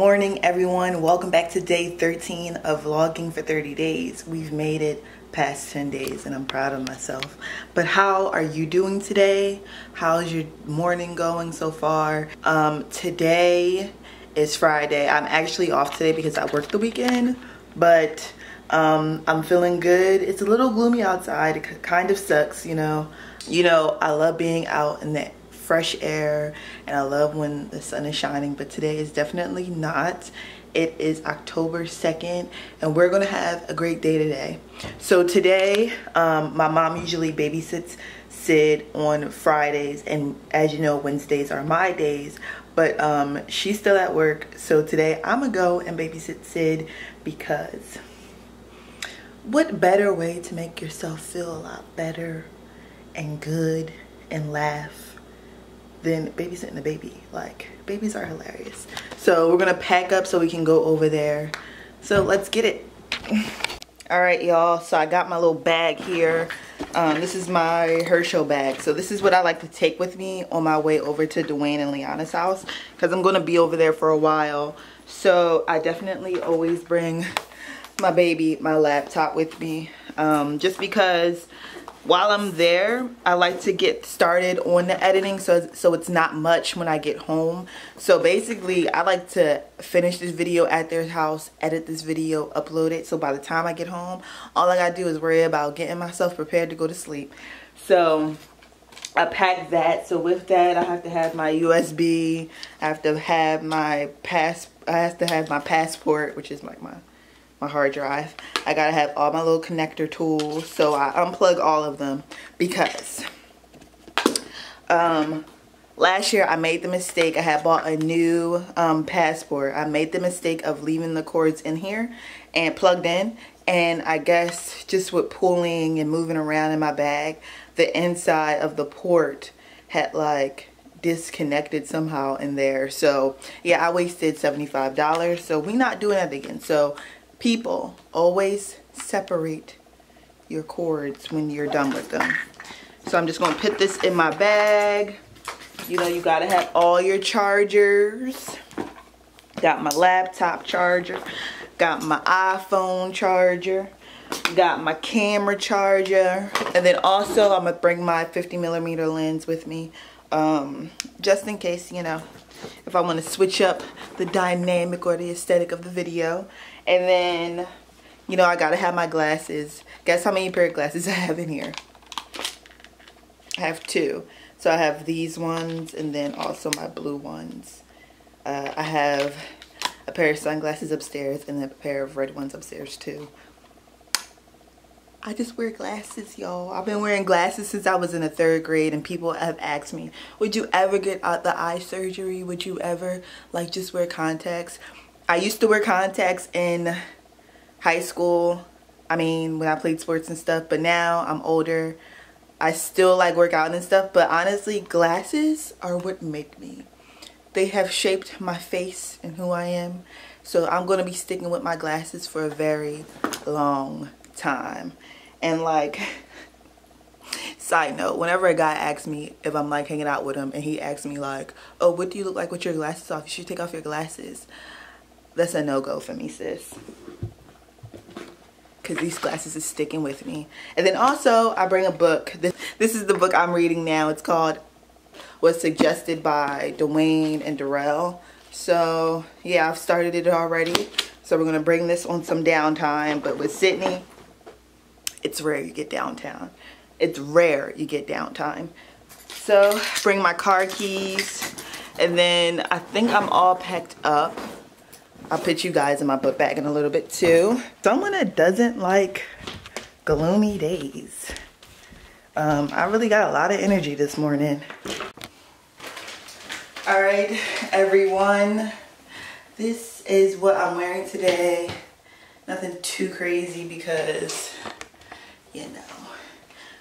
morning, everyone. Welcome back to day 13 of vlogging for 30 days. We've made it past 10 days and I'm proud of myself. But how are you doing today? How's your morning going so far? Today is Friday. I'm actually off today because I worked the weekend, but I'm feeling good. It's a little gloomy outside. It kind of sucks, you know. I love being out in the fresh air and I love when the sun is shining, but today is definitely not. It is October 2nd and we're gonna have a great day today. So today my mom usually babysits Sid on Fridays, and as you know, Wednesdays are my days, but she's still at work. So today I'm gonna go and babysit Sid, because what better way to make yourself feel a lot better and good and laugh than babysitting a baby? Like, babies are hilarious. So we're gonna pack up so we can go over there. So let's get it. All right, y'all, so I got my little bag here. This is my Herschel bag. So this is what I like to take with me on my way over to Dwayne and Liana's house, because I'm gonna be over there for a while. So I definitely always bring my baby, my laptop with me, just because while I'm there, I like to get started on the editing, so it's not much when I get home. So basically, I like to finish this video at their house, edit this video, upload it. So by the time I get home, all I gotta do is worry about getting myself prepared to go to sleep. So I packed that. So with that, I have to have my USB. I have to have my passport, which is like my hard drive. I gotta have all my little connector tools, so I unplug all of them, because last year I made the mistake. I had bought a new passport. I made the mistake of leaving the cords in here and plugged in, and I guess just with pulling and moving around in my bag, the inside of the port had like disconnected somehow in there. So yeah, I wasted $75, so we're not doing that again. So people, always separate your cords when you're done with them. So I'm just gonna put this in my bag. You know, you gotta have all your chargers. Got my laptop charger, got my iPhone charger, got my camera charger, and then also I'm gonna bring my 50mm lens with me, just in case, you know, if I want to switch up the dynamic or the aesthetic of the video. And then, you know, I gotta have my glasses. Guess how many pair of glasses I have in here? I have two. So I have these ones and then also my blue ones. I have a pair of sunglasses upstairs and a pair of red ones upstairs too. I just wear glasses, y'all. I've been wearing glasses since I was in the 3rd grade, and people have asked me, would you ever get out the eye surgery? Would you ever like just wear contacts? I used to wear contacts in high school, I mean, when I played sports and stuff, but now I'm older. I still like work out and stuff, but honestly, glasses are what make me. They have shaped my face and who I am, so I'm gonna be sticking with my glasses for a very long time. And like, side note, whenever a guy asks me if I'm like hanging out with him and he asks me like, oh, what do you look like with your glasses off? You should take off your glasses. That's a no-go for me, sis, because these glasses is sticking with me. And then also I bring a book. This is the book I'm reading now. It's called, was suggested by Dwayne and Darrell. So yeah, I've started it already. So we're gonna bring this on some downtime, but with Sydney, it's rare you get downtown. It's rare you get downtime. So bring my car keys, and then I think I'm all packed up. I'll put you guys in my book bag in a little bit too. Someone that doesn't like gloomy days. I really got a lot of energy this morning. All right, everyone. This is what I'm wearing today. Nothing too crazy, because, you know,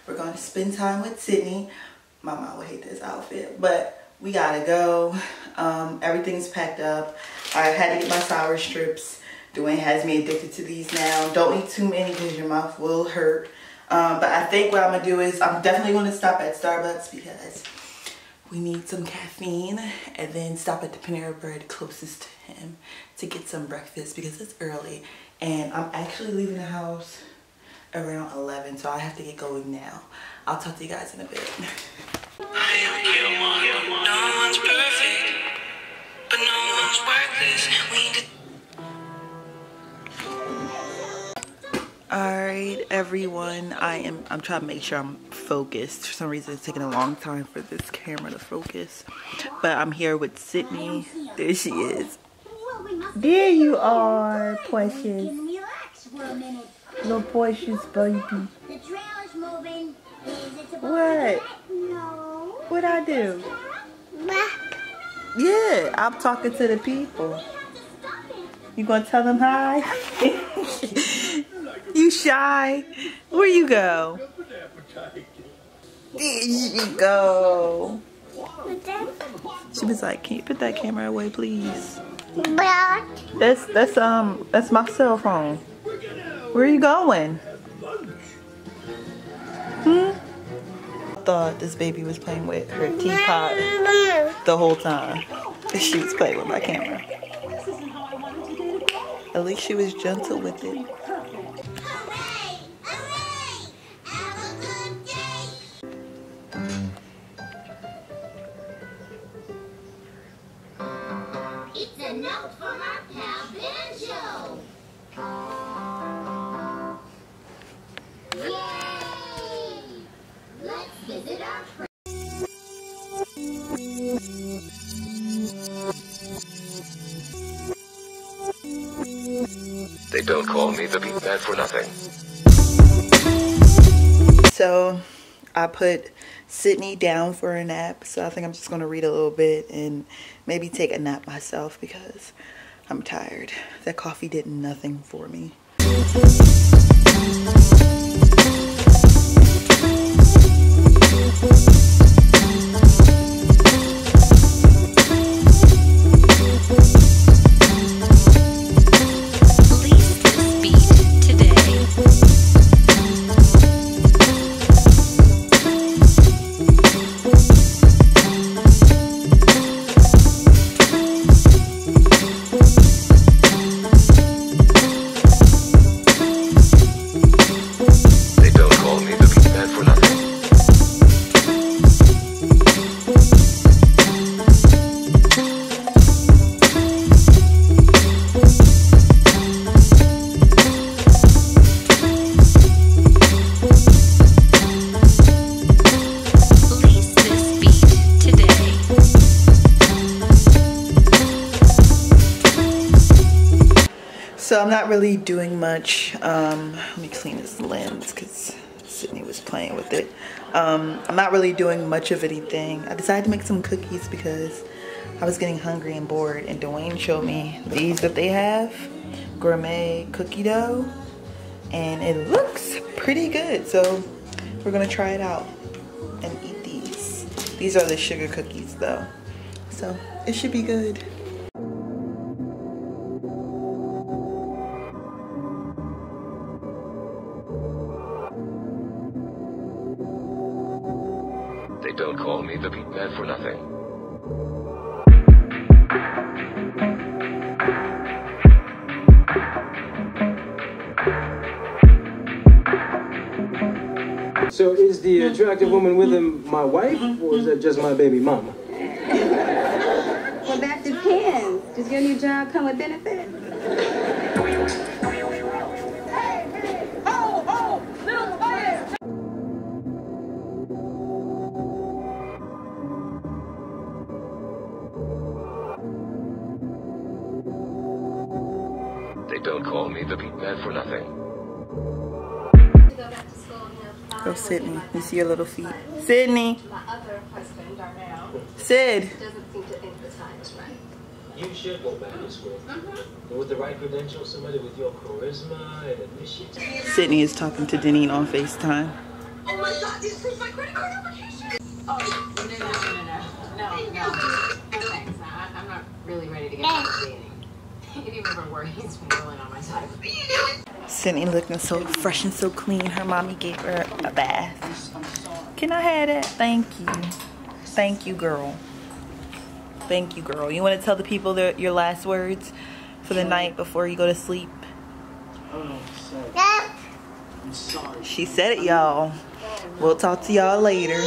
we're going to spend time with Sydney. My mom would hate this outfit, but we gotta go. Everything's packed up. I had to get my sour strips. Dwayne has me addicted to these now. Don't eat too many because your mouth will hurt. But I think what I'm gonna do is I'm definitely gonna stop at Starbucks, because We need some caffeine and then stop at the Panera Bread closest to him to get some breakfast because it's early and I'm actually leaving the house around 11, so I have to get going now. I'll talk to you guys in a bit. No one's perfect, but no one's worthless. Alright everyone, I'm trying to make sure I'm focused. For some reason it's taking a long time for this camera to focus. But I'm here with Sydney. There she is. There you are, precious. Little precious baby. The trail is moving. What? What'd I do? Yeah, I'm talking to the people. You gonna tell them hi? You shy? Where you go? There you go. She was like, "Can you put that camera away, please?" That's my cell phone. Where are you going? I thought this baby was playing with her teapot the whole time. She was playing with my camera. At least she was gentle with it. They don't call me the beat man for nothing. So I put Sydney down for a nap, so I think I'm just gonna read a little bit and maybe take a nap myself because I'm tired. That coffee did nothing for me. So I'm not really doing much. Let me clean this lens because Sydney was playing with it. I'm not really doing much of anything. I decided to make some cookies because I was getting hungry and bored, and Dwayne showed me these that they have, gourmet cookie dough, and it looks pretty good. So we're gonna try it out and eat these. These are the sugar cookies though, so it should be good. Don't call me the beat man for nothing. So is the attractive woman with him my wife, or is that just my baby mama? Well, that depends. Does your new job come with benefits? Don't call me the beat man for nothing. Go, Sydney. You see your little feet. Sydney. My other husband, Darrell. Sid. Doesn't seem to empathize, right? You should go back to school. With the right credentials, somebody with your charisma and initiative. Sydney is talking to Deneen on FaceTime. Oh my God! These are my credit card application. Oh no! No thanks. I'm not really ready to get into dating. Sydney looking so fresh and so clean. Her mommy gave her a bath. Can I have that? Thank you. Thank you, girl. Thank you, girl. You want to tell the people your last words for the night before you go to sleep? Oh, sorry. I'm sorry. She said it, y'all. We'll talk to y'all later.